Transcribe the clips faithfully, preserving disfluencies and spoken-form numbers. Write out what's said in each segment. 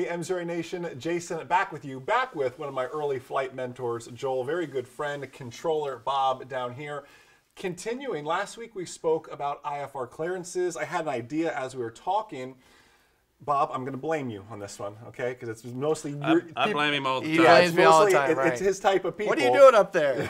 Hey, MZero Nation, Jason back with you, back with one of my early flight mentors, Joel, very good friend, Controller Bob down here. Continuing, last week we spoke about I F R clearances. I had an idea as we were talking. Bob, I'm going to blame you on this one, okay? Because it's mostly... I, I blame him all the time. He blames me all the time, right. It's his type of people. What are you doing up there?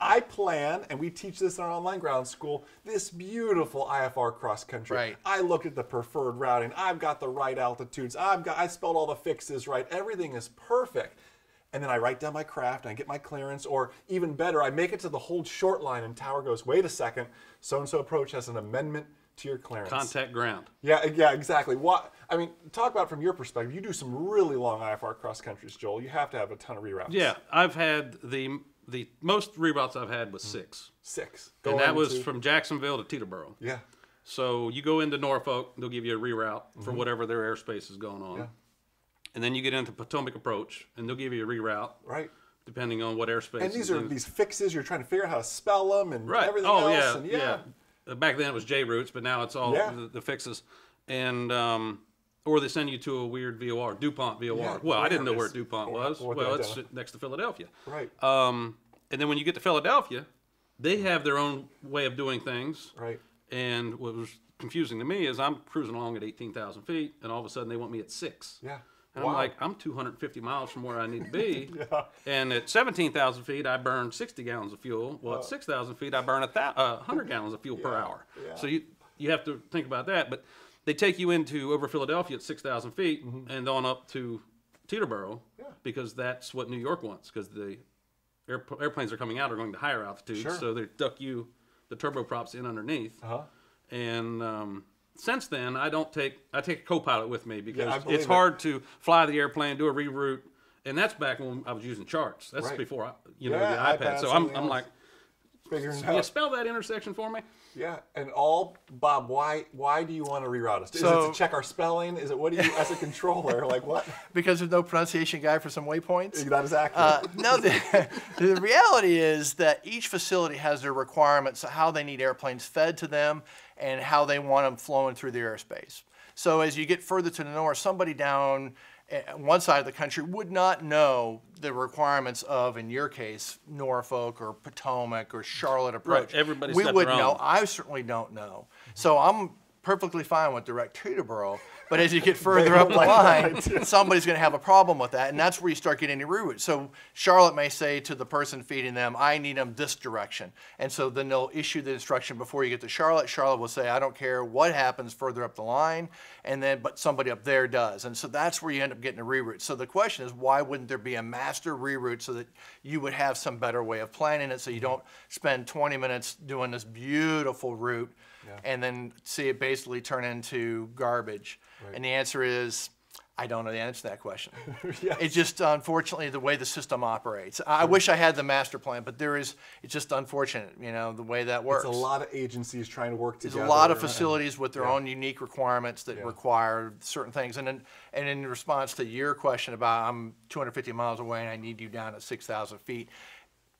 I plan, and we teach this in our online ground school, this beautiful I F R cross country. Right. I look at the preferred routing. I've got the right altitudes. I've got, I spelled all the fixes right. Everything is perfect. And then I write down my craft, and I get my clearance, or even better, I make it to the hold short line, and tower goes, wait a second, so-and-so approach has an amendment to your clearance. Contact ground. Yeah, yeah, exactly. What, I mean, talk about from your perspective, you do some really long I F R cross countries, Joel. You have to have a ton of reroutes. Yeah, I've had the the most reroutes I've had was six. Six. Go and that was to... from Jacksonville to Teterboro. Yeah. So you go into Norfolk, they'll give you a reroute mm-hmm. for whatever their airspace is going on. Yeah. And then you get into Potomac Approach, and they'll give you a reroute. Right. Depending on what airspace. And these are these fixes. You're trying to figure out how to spell them and right. everything oh, else. Yeah, and yeah. yeah. Back then it was J-Roots, but now it's all yeah. the, the fixes. And um, or they send you to a weird V O R, DuPont V O R. Yeah, well, I didn't know where DuPont or, was. Or well, it's next to Philadelphia. Right. Um, and then when you get to Philadelphia, they have their own way of doing things. Right. And what was confusing to me is I'm cruising along at eighteen thousand feet, and all of a sudden they want me at six. Yeah. And wow. I'm like, I'm two hundred fifty miles from where I need to be. yeah. And at seventeen thousand feet, I burn sixty gallons of fuel. Well, oh. at six thousand feet, I burn a th uh, one hundred gallons of fuel yeah. per hour. Yeah. So you, you have to think about that. But they take you into over Philadelphia at six thousand feet mm-hmm. and on up to Teterboro yeah. because that's what New York wants, because the air, airplanes are coming out are going to higher altitudes. Sure. So they duck you, the turboprops, in underneath. Uh-huh. And... Um, since then, I don't take, I take a co-pilot with me because yeah, it's hard it. to fly the airplane, do a reroute. And that's back when I was using charts. That's right. before, I, you know, yeah, the iPad. iPad so I'm, I'm like, figuring so out. You spell that intersection for me? Yeah. And all, Bob, why, why do you want to reroute us? So, is it to check our spelling? Is it, what do you, as a controller, like what? Because there's no pronunciation guide for some waypoints? Not exactly. Uh, no, the, the reality is that each facility has their requirements, how they need airplanes fed to them, and how they want them flowing through the airspace. So as you get further to the north, somebody down on one side of the country would not know the requirements of, in your case, Norfolk or Potomac or Charlotte approach. Right. Everybody's we wouldn't know. I certainly don't know. So I'm perfectly fine with direct Teterboro, but as you get further up the line, somebody's going to have a problem with that, and that's where you start getting your reroute. So Charlotte may say to the person feeding them, I need them this direction, and so then they'll issue the instruction before you get to Charlotte. Charlotte will say, I don't care what happens further up the line, and then but somebody up there does, and so that's where you end up getting a reroute. So the question is, why wouldn't there be a master reroute so that you would have some better way of planning it so you don't spend twenty minutes doing this beautiful route yeah. and then see it basically turn into garbage? Right. And the answer is, I don't know the answer to that question. yes. It's just, unfortunately, the way the system operates. I sure. wish I had the master plan, but there is, it's just unfortunate, you know, the way that works. It's a lot of agencies trying to work together. There's a lot of facilities with their yeah. own unique requirements that yeah. require certain things. And in, and in response to your question about I'm two hundred fifty miles away and I need you down at six thousand feet,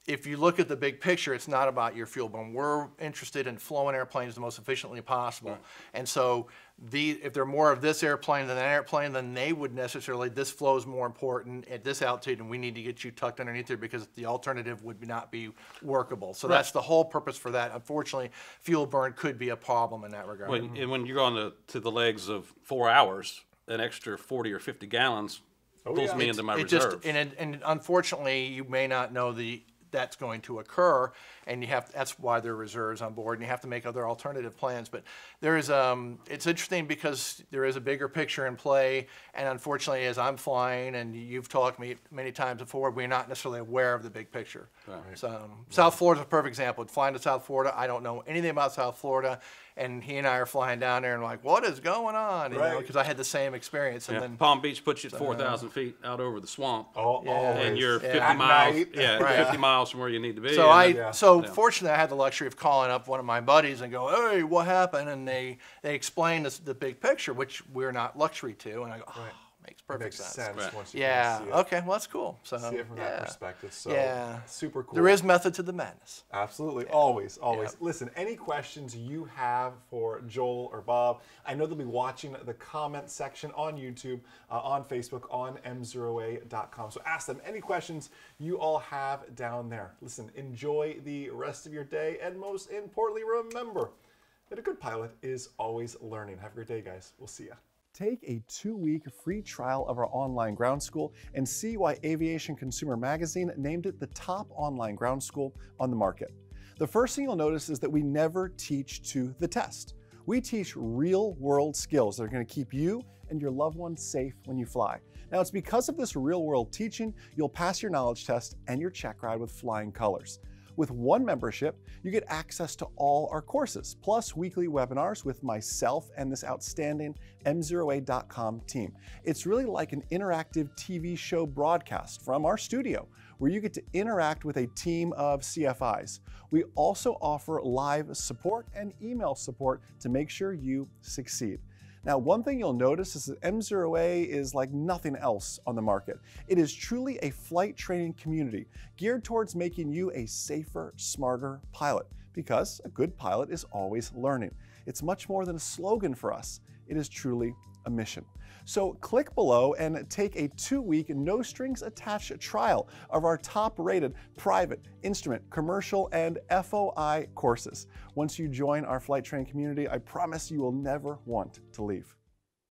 if you look at the big picture, it's not about your fuel burn. We're interested in flowing airplanes the most efficiently possible. Right. And so the, if they're more of this airplane than that airplane, then they would necessarily, this flow is more important at this altitude, and we need to get you tucked underneath there because the alternative would not be workable. So right. that's the whole purpose for that. Unfortunately, fuel burn could be a problem in that regard. When, mm-hmm. and when you're going to, to the legs of four hours, an extra forty or fifty gallons oh, pulls yeah. me it, into my it reserves. Just, and, and unfortunately, you may not know the that's going to occur, and you have that's why there are reserves on board, and you have to make other alternative plans. But there is um it's interesting because there is a bigger picture in play, and unfortunately, as I'm flying and you've talked me many times before, we're not necessarily aware of the big picture. Right. So um, right. South Florida is a perfect example. Flying to South Florida, I don't know anything about South Florida, and he and I are flying down there and like, what is going on? You right. know, because I had the same experience. And yeah. then Palm Beach puts you at so, four thousand feet out over the swamp, oh, yeah. and you're fifty yeah. miles. Night. Yeah, right. fifty miles. From where you need to be. So I, yeah. so yeah. fortunately, I had the luxury of calling up one of my buddies and go, "Hey, what happened?" And they they explained this, the big picture, which we're not luxury to. And I go, "Oh, right. makes perfect." perfect sense. sense once you yeah. Kind of see it. Okay. Well, that's cool. So see it from yeah. that perspective. So yeah. super cool. There is method to the madness. Absolutely. Yeah. Always. Always. Yep. Listen. Any questions you have for Joel or Bob? I know they'll be watching the comment section on YouTube, uh, on Facebook, on M zero A dot com. So ask them any questions you all have down there. Listen. Enjoy the rest of your day, and most importantly, remember that a good pilot is always learning. Have a great day, guys. We'll see ya. Take a two-week free trial of our online ground school and see why Aviation Consumer Magazine named it the top online ground school on the market. The first thing you'll notice is that we never teach to the test. We teach real-world skills that are going to keep you and your loved ones safe when you fly. Now, it's because of this real-world teaching, you'll pass your knowledge test and your check ride with flying colors. With one membership, you get access to all our courses, plus weekly webinars with myself and this outstanding M zero A dot com team. It's really like an interactive T V show broadcast from our studio, where you get to interact with a team of C F Is. We also offer live support and email support to make sure you succeed. Now, one thing you'll notice is that M zero A is like nothing else on the market. It is truly a flight training community geared towards making you a safer, smarter pilot, because a good pilot is always learning. It's much more than a slogan for us. It is truly a mission. So click below and take a two-week, no-strings-attached trial of our top-rated private, instrument, commercial, and F O I courses. Once you join our flight training community, I promise you will never want to leave.